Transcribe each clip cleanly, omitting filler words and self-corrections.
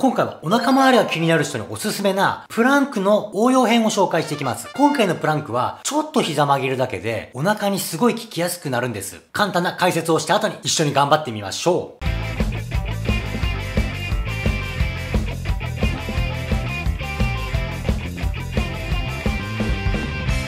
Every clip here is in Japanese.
今回はお腹周りが気になる人におすすめなプランクの応用編を紹介していきます。今回のプランクはちょっと膝曲げるだけでお腹にすごい効きやすくなるんです。簡単な解説をした後に一緒に頑張ってみましょう。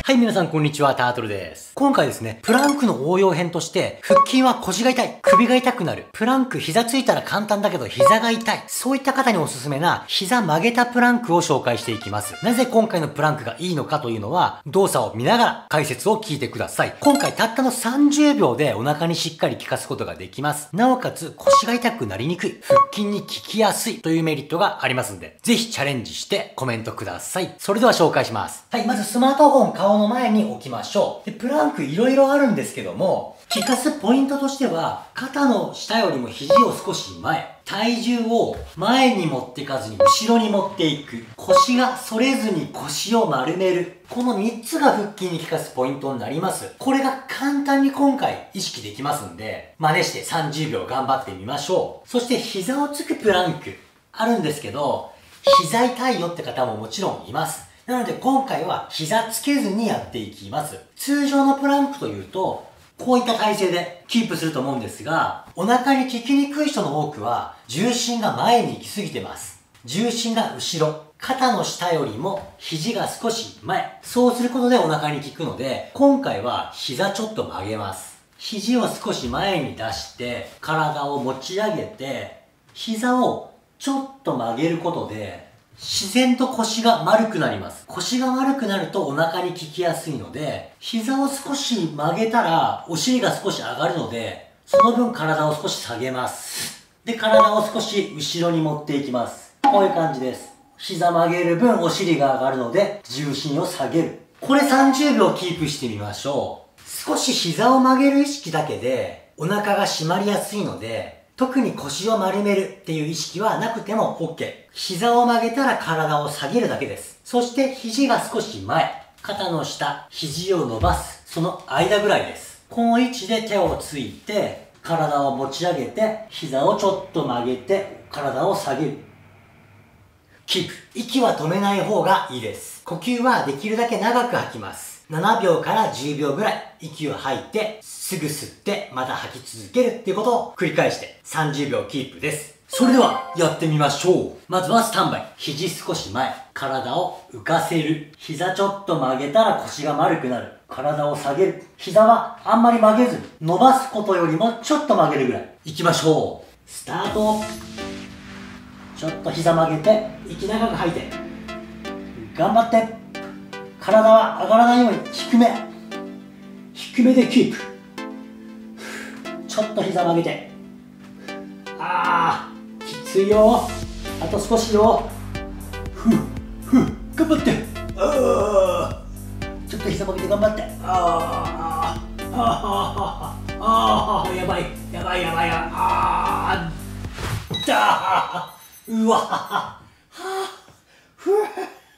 はい、皆さんこんにちは、タートルです。今回ですね、プランクの応用編として、腹筋は腰が痛い、首が痛くなる、プランク膝ついたら簡単だけど膝が痛い、そういった方におすすめな膝曲げたプランクを紹介していきます。なぜ今回のプランクがいいのかというのは、動作を見ながら解説を聞いてください。今回たったの30秒でお腹にしっかり効かすことができます。なおかつ腰が痛くなりにくい、腹筋に効きやすいというメリットがありますんで、ぜひチャレンジしてコメントください。それでは紹介します。はい、まずスマートフォン顔の前に置きましょう。で、プランクいろいろあるんですけども、効かすポイントとしては、肩の下よりも肘を少し前、体重を前に持っていかずに後ろに持っていく、腰が反れずに腰を丸める、この3つが腹筋に効かすポイントになります。これが簡単に今回意識できますんで、真似して30秒頑張ってみましょう。そして膝をつくプランクあるんですけど、膝痛いよって方ももちろんいます。なので今回は膝つけずにやっていきます。通常のプランクというと、こういった体勢でキープすると思うんですが、お腹に効きにくい人の多くは、重心が前に行き過ぎてます。重心が後ろ、肩の下よりも肘が少し前。そうすることでお腹に効くので、今回は膝ちょっと曲げます。肘を少し前に出して、体を持ち上げて、膝をちょっと曲げることで、自然と腰が丸くなります。腰が丸くなるとお腹に効きやすいので、膝を少し曲げたらお尻が少し上がるので、その分体を少し下げます。で、体を少し後ろに持っていきます。こういう感じです。膝曲げる分お尻が上がるので、重心を下げる。これ30秒キープしてみましょう。少し膝を曲げる意識だけで、お腹が締まりやすいので、特に腰を丸めるっていう意識はなくても OK。 膝を曲げたら体を下げるだけです。そして肘が少し前、肩の下、肘を伸ばす、その間ぐらいです。この位置で手をついて、体を持ち上げて、膝をちょっと曲げて、体を下げる、キープ。息は止めない方がいいです。呼吸はできるだけ長く吐きます。7秒から10秒ぐらい息を吐いて、すぐ吸ってまた吐き続けるっていうことを繰り返して30秒キープです。それではやってみましょう。まずはスタンバイ。肘少し前、体を浮かせる。膝ちょっと曲げたら腰が丸くなる。体を下げる。膝はあんまり曲げずに、伸ばすことよりもちょっと曲げるぐらい。いきましょう。スタート。ちょっと膝曲げて、息長く吐いて、頑張って。体は上がらないように低め低めでキープ。ちょっと膝曲げて、きついよ、あと少しよ、頑張って、ちょっと膝曲げて頑張って、やばい、うわはは。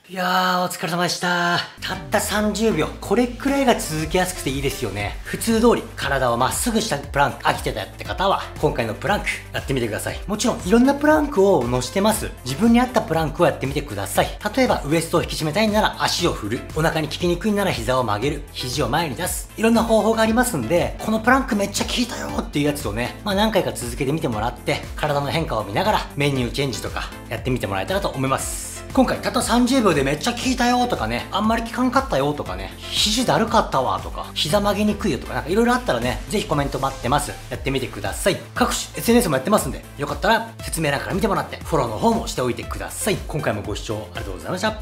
いやー、お疲れ様でした。たった30秒。これくらいが続けやすくていいですよね。普通通り体をまっすぐしたプランク、飽きてたって方は、今回のプランクやってみてください。もちろん、いろんなプランクを載せてます。自分に合ったプランクをやってみてください。例えば、ウエストを引き締めたいなら足を振る。お腹に効きにくいなら膝を曲げる。肘を前に出す。いろんな方法がありますんで、このプランクめっちゃ効いたよっていうやつをね、何回か続けてみてもらって、体の変化を見ながら、メニューチェンジとか、やってみてもらえたらと思います。今回たった30秒でめっちゃ効いたよとかね、あんまり効かんかったよとかね、肘だるかったわとか、膝曲げにくいよとか、なんかいろいろあったらね、ぜひコメント待ってます。やってみてください。各種 SNS もやってますんで、よかったら説明欄から見てもらって、フォローの方もしておいてください。今回もご視聴ありがとうございました。